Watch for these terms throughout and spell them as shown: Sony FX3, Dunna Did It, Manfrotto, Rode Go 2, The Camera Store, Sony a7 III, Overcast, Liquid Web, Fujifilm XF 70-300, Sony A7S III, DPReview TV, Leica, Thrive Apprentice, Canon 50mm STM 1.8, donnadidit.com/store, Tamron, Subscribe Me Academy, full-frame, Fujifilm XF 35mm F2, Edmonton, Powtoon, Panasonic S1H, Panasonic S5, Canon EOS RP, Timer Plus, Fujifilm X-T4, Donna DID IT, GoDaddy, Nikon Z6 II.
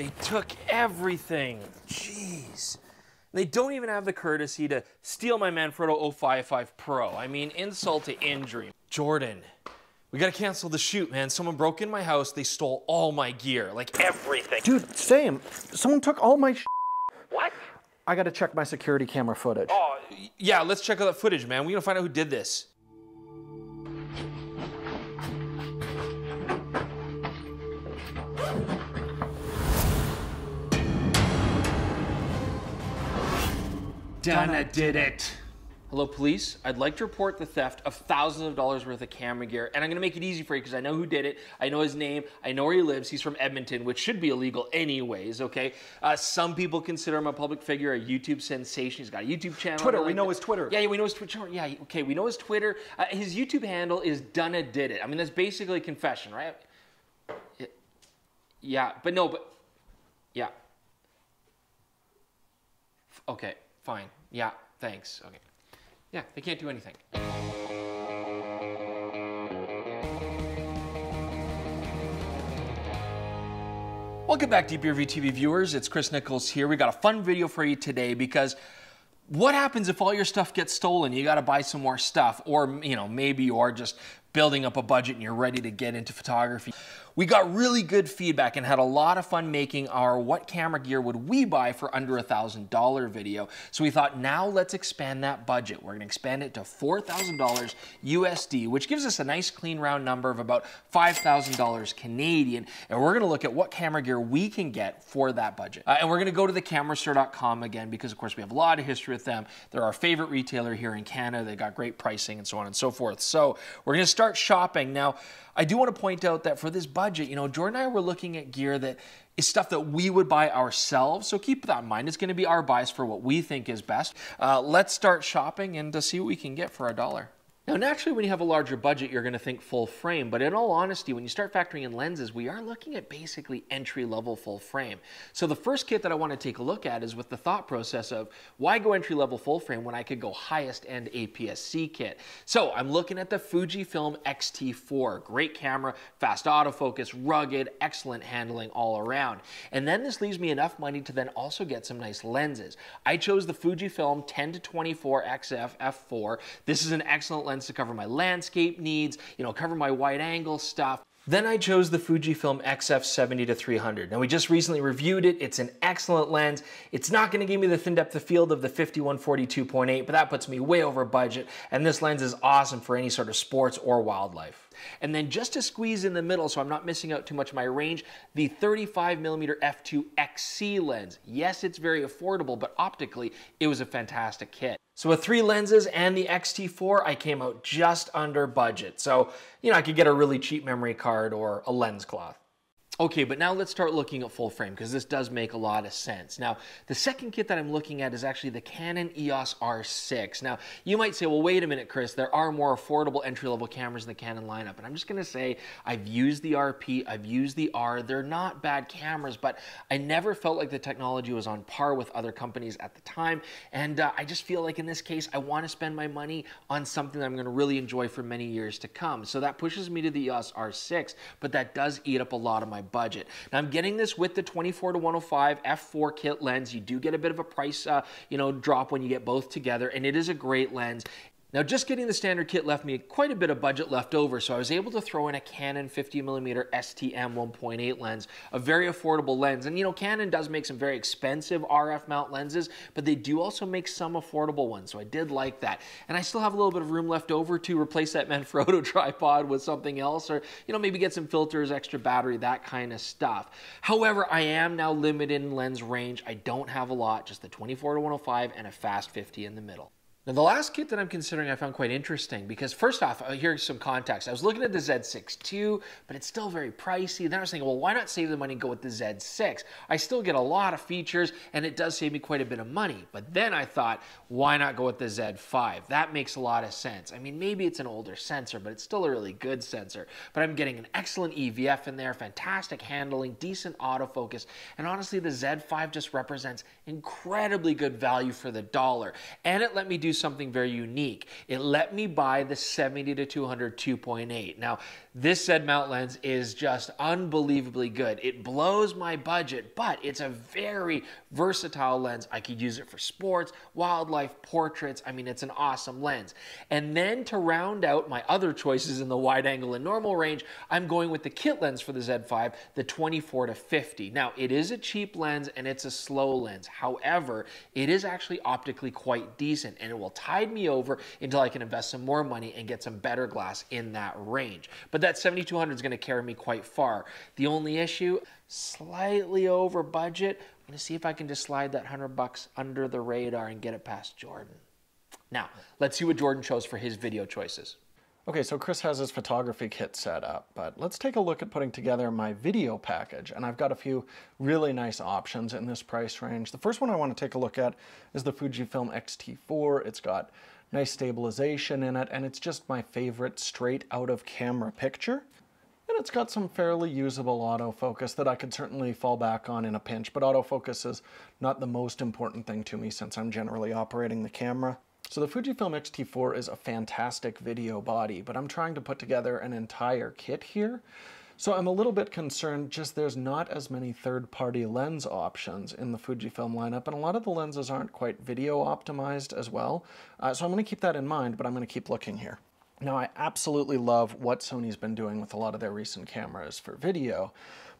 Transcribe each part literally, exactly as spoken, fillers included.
They took everything. Jeez. They don't even have the courtesy to steal my Manfrotto zero five five Pro. I mean, insult to injury. Jordan, we gotta cancel the shoot, man. Someone broke in my house, they stole all my gear, like everything. Dude, same. Someone took all my sh What? I gotta check my security camera footage. Oh, yeah, let's check out that footage, man. We gotta find out who did this. Donna did it. Hello, police. I'd like to report the theft of thousands of dollars worth of camera gear, and I'm gonna make it easy for you because I know who did it. I know his name. I know where he lives. He's from Edmonton, which should be illegal anyways, okay? Uh, some people consider him a public figure, a YouTube sensation. He's got a YouTube channel. Twitter, we know his Twitter. Yeah, we know his Twitter. Yeah, okay, we know his Twitter. Uh, his YouTube handle is Donna Did It. I mean, that's basically a confession, right? Yeah, but no, but, yeah. Okay. Fine. Yeah, thanks. Okay. Yeah, they can't do anything. Welcome back, DPReview T V viewers. It's Chris Nichols here. We got a fun video for you today because what happens if all your stuff gets stolen? You got to buy some more stuff, or, you know, maybe you are just building up a budget and you're ready to get into photography. We got really good feedback and had a lot of fun making our what camera gear would we buy for under a thousand dollar video. So we thought, now let's expand that budget. We're gonna expand it to four thousand dollars U S D, which gives us a nice clean round number of about five thousand dollars Canadian. And we're gonna look at what camera gear we can get for that budget. Uh, and we're gonna go to the camera store dot com again, because of course we have a lot of history with them. They're our favorite retailer here in Canada. They got great pricing and so on and so forth. So we're gonna start shopping. Now, I do want to point out that for this budget, you know, Jordan and I were looking at gear that is stuff that we would buy ourselves. So keep that in mind. It's going to be our buys for what we think is best. Uh, let's start shopping and to see what we can get for our dollar. Now, naturally, when you have a larger budget, you're going to think full frame. But in all honesty, when you start factoring in lenses, we are looking at basically entry-level full frame. So the first kit that I want to take a look at is with the thought process of, why go entry-level full frame when I could go highest-end A P S C kit? So I'm looking at the Fujifilm X T four. Great camera, fast autofocus, rugged, excellent handling all around. And then this leaves me enough money to then also get some nice lenses. I chose the Fujifilm ten to twenty-four X F F four. This is an excellent lens to cover my landscape needs, you know, cover my wide angle stuff. Then I chose the Fujifilm X F seventy to three hundred. Now, we just recently reviewed it. It's an excellent lens. It's not gonna give me the thin depth of field of the fifty one forty-two point eight, but that puts me way over budget. And this lens is awesome for any sort of sports or wildlife. And then just to squeeze in the middle so I'm not missing out too much of my range, the thirty-five millimeter F two X C lens. Yes, it's very affordable, but optically, it was a fantastic kit. So with three lenses and the X T four, I came out just under budget. So, you know, I could get a really cheap memory card or a lens cloth. Okay, but now let's start looking at full frame because this does make a lot of sense. Now, the second kit that I'm looking at is actually the Canon E O S R six. Now, you might say, well, wait a minute, Chris, there are more affordable entry-level cameras in the Canon lineup. And I'm just gonna say, I've used the R P, I've used the R, they're not bad cameras, but I never felt like the technology was on par with other companies at the time. And uh, I just feel like in this case, I wanna spend my money on something that I'm gonna really enjoy for many years to come. So that pushes me to the E O S R six, but that does eat up a lot of my budget. Now, I'm getting this with the twenty-four to one oh five F four kit lens. You do get a bit of a price, uh, you know, drop when you get both together, and it is a great lens. Now, just getting the standard kit left me quite a bit of budget left over, so I was able to throw in a Canon fifty millimeter S T M one point eight lens, a very affordable lens. And, you know, Canon does make some very expensive R F mount lenses, but they do also make some affordable ones, so I did like that. And I still have a little bit of room left over to replace that Manfrotto tripod with something else, or, you know, maybe get some filters, extra battery, that kind of stuff. However, I am now limited in lens range. I don't have a lot, just the twenty-four to one oh five and a fast fifty in the middle. Now, the last kit that I'm considering I found quite interesting because, first off, here's some context. I was looking at the Z six two, but it's still very pricey. Then I was thinking, well, why not save the money and go with the Z six? I still get a lot of features, and it does save me quite a bit of money. But then I thought, why not go with the Z five? That makes a lot of sense. I mean, maybe it's an older sensor, but it's still a really good sensor. But I'm getting an excellent E V F in there, fantastic handling, decent autofocus, and honestly, the Z five just represents incredibly good value for the dollar. And it let me do do something very unique. It let me buy the seventy to two hundred two point eight. Now, this Z mount lens is just unbelievably good. It blows my budget, but it's a very versatile lens. I could use it for sports, wildlife, portraits. I mean, it's an awesome lens. And then to round out my other choices in the wide angle and normal range, I'm going with the kit lens for the Z five, the twenty-four to fifty. Now, it is a cheap lens and it's a slow lens. However, it is actually optically quite decent and it will tide me over until I can invest some more money and get some better glass in that range. But that seventy-two hundred is going to carry me quite far. The only issue, slightly over budget. I'm going to see if I can just slide that one hundred bucks under the radar and get it past Jordan. Now, let's see what Jordan chose for his video choices. Okay, so Chris has his photography kit set up, but let's take a look at putting together my video package. And I've got a few really nice options in this price range. The first one I want to take a look at is the Fujifilm X T four. It's got nice stabilization in it, and it's just my favorite straight out of camera picture. And it's got some fairly usable autofocus that I could certainly fall back on in a pinch, but autofocus is not the most important thing to me since I'm generally operating the camera. So the Fujifilm X T four is a fantastic video body, but I'm trying to put together an entire kit here. So I'm a little bit concerned, just there's not as many third-party lens options in the Fujifilm lineup, and a lot of the lenses aren't quite video optimized as well. Uh, so I'm gonna keep that in mind, but I'm gonna keep looking here. Now, I absolutely love what Sony's been doing with a lot of their recent cameras for video.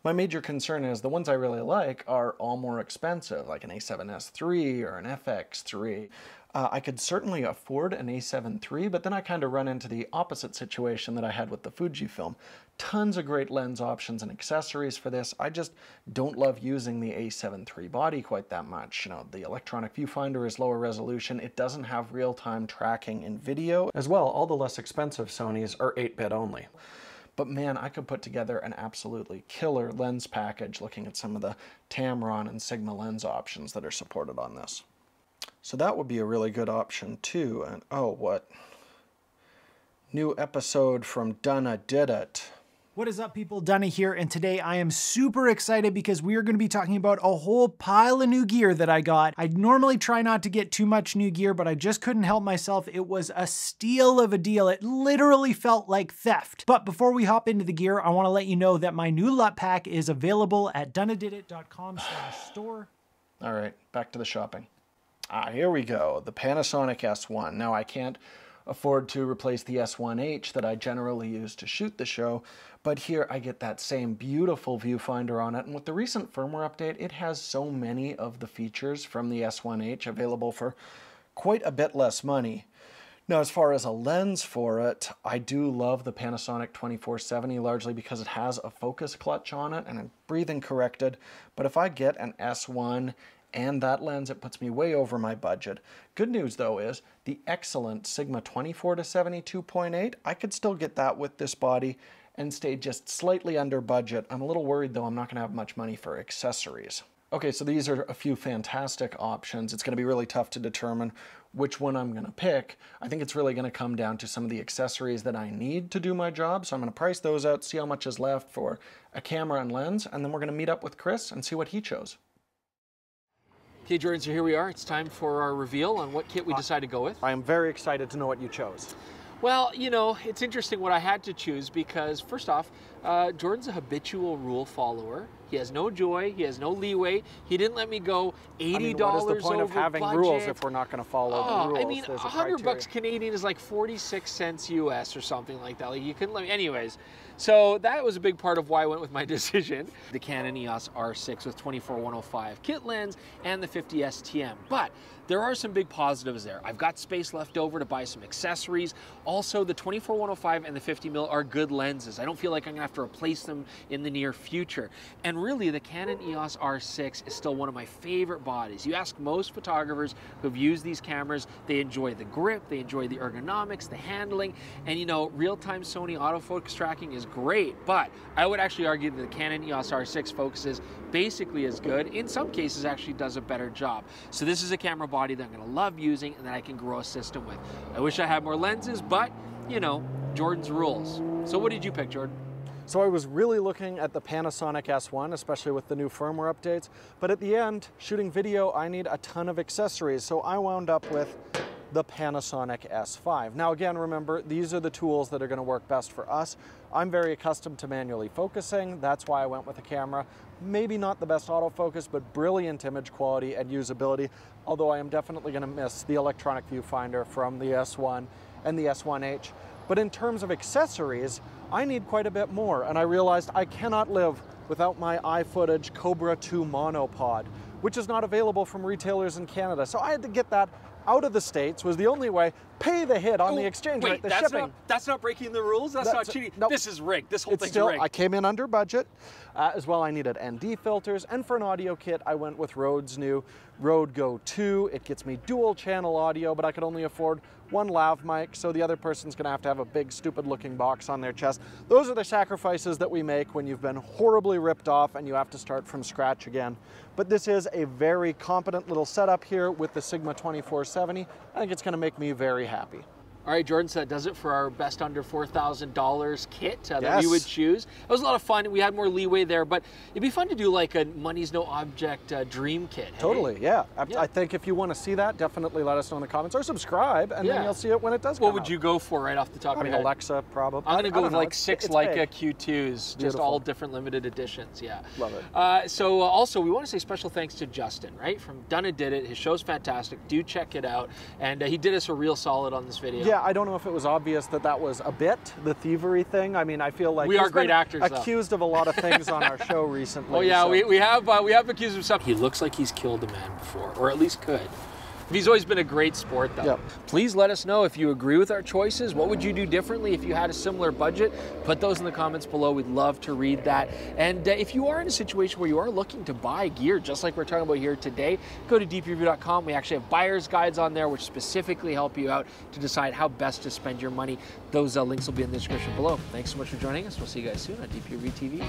My major concern is the ones I really like are all more expensive, like an A seven S three or an F X three. Uh, I could certainly afford an A seven three, but then I kind of run into the opposite situation that I had with the Fujifilm. Tons of great lens options and accessories for this. I just don't love using the A seven three body quite that much. You know, the electronic viewfinder is lower resolution. It doesn't have real-time tracking in video. As well, all the less expensive Sonys are eight bit only. But man, I could put together an absolutely killer lens package looking at some of the Tamron and Sigma lens options that are supported on this. So that would be a really good option too. And oh, what? New episode from Donna Did It. What is up, people? Donna here, and today I am super excited because we are going to be talking about a whole pile of new gear that I got. I normally try not to get too much new gear, but I just couldn't help myself. It was a steal of a deal. It literally felt like theft. But before we hop into the gear, I want to let you know that my new LUT pack is available at donna did it dot com slash store. All right, back to the shopping. Ah, here we go, the Panasonic S one. Now, I can't afford to replace the S one H that I generally use to shoot the show, but here I get that same beautiful viewfinder on it, and with the recent firmware update, it has so many of the features from the S one H available for quite a bit less money. Now, as far as a lens for it, I do love the Panasonic twenty-four seventy largely because it has a focus clutch on it, and I'm breathing corrected, but if I get an S one and that lens, it puts me way over my budget. Good news though is the excellent Sigma twenty-four to seventy-two point eight, I could still get that with this body and stay just slightly under budget. I'm a little worried though, I'm not gonna have much money for accessories. Okay, so these are a few fantastic options. It's gonna be really tough to determine which one I'm gonna pick. I think it's really gonna come down to some of the accessories that I need to do my job, so I'm gonna price those out, see how much is left for a camera and lens, and then we're gonna meet up with Chris and see what he chose. Okay, Jordan, so here we are. It's time for our reveal on what kit we decided to go with. I am very excited to know what you chose. Well, you know, it's interesting what I had to choose because, first off, uh, Jordan's a habitual rule follower. He has no joy, he has no leeway. He didn't let me go eighty dollars. I mean, what is the point of having budget rules if we're not going to follow oh, the rules? I mean, There's one hundred bucks Canadian is like forty-six cents U S or something like that. Like, you couldn't let me, anyways. So that was a big part of why I went with my decision. The Canon E O S R six with twenty-four one oh five kit lens and the fifty S T M. But there are some big positives there. I've got space left over to buy some accessories. Also, the twenty-four one oh five and the fifty millimeter are good lenses. I don't feel like I'm gonna have to replace them in the near future. And really, the Canon E O S R six is still one of my favorite bodies. You ask most photographers who've used these cameras, they enjoy the grip, they enjoy the ergonomics, the handling, and you know, real-time Sony autofocus tracking is great, but I would actually argue that the Canon E O S R six focuses basically as good, in some cases actually does a better job. So this is a camera body that I'm gonna love using and that I can grow a system with. I wish I had more lenses, but you know, Jordan's rules. So what did you pick, Jordan? So I was really looking at the Panasonic S one, especially with the new firmware updates, but at the end, shooting video, I need a ton of accessories, so I wound up with the Panasonic S five. Now again, remember, these are the tools that are going to work best for us. I'm very accustomed to manually focusing. That's why I went with a camera. Maybe not the best autofocus, but brilliant image quality and usability. Although I am definitely going to miss the electronic viewfinder from the S one and the S one H. But in terms of accessories, I need quite a bit more. And I realized I cannot live without my iFootage Cobra two monopod, which is not available from retailers in Canada. So I had to get that out of the States, was the only way. Pay the hit on oh, the exchange wait, rate, the that's shipping. Not, that's not breaking the rules? That's, that's not cheating? Nope. This is rigged. This whole it's thing's still, rigged. I came in under budget. Uh, as well, I needed N D filters. And for an audio kit, I went with Rode's new Rode Go two. It gets me dual channel audio, but I could only afford one lav mic, so the other person's going to have to have a big, stupid-looking box on their chest. Those are the sacrifices that we make when you've been horribly ripped off and you have to start from scratch again. But this is a very competent little setup here with the Sigma twenty-four seventy. I think it's going to make me very happy. All right, Jordan, so that does it for our best under four thousand dollar kit uh, that yes. you would choose. It was a lot of fun. We had more leeway there, but it'd be fun to do like a money's no object uh, dream kit. Hey? Totally, yeah. I, yeah. I think if you want to see that, definitely let us know in the comments or subscribe, and yeah. then you'll see it when it does come What would out. you go for right off the top I of your head? Alexa, probably. I'm going to go with know. like it's, six it's Leica Q twos, Beautiful. just all different limited editions, yeah. Love it. Uh, so uh, also, we want to say special thanks to Justin, right, from Donna D I D IT. His show's fantastic. Do check it out. And uh, he did us a real solid on this video. Yeah. Yeah, I don't know if it was obvious that that was a bit, the thievery thing. I mean, I feel like we are great actors, though. Accused of a lot of things on our show recently. Oh yeah, so. we, we have uh, we have accused him of something. He looks like he's killed a man before, or at least could. He's always been a great sport, though. Yep. Please let us know if you agree with our choices. What would you do differently if you had a similar budget? Put those in the comments below. We'd love to read that. And uh, if you are in a situation where you are looking to buy gear, just like we're talking about here today, go to d p review dot com. We actually have buyer's guides on there, which specifically help you out to decide how best to spend your money. Those uh, links will be in the description below. Thanks so much for joining us. We'll see you guys soon on D P Review T V.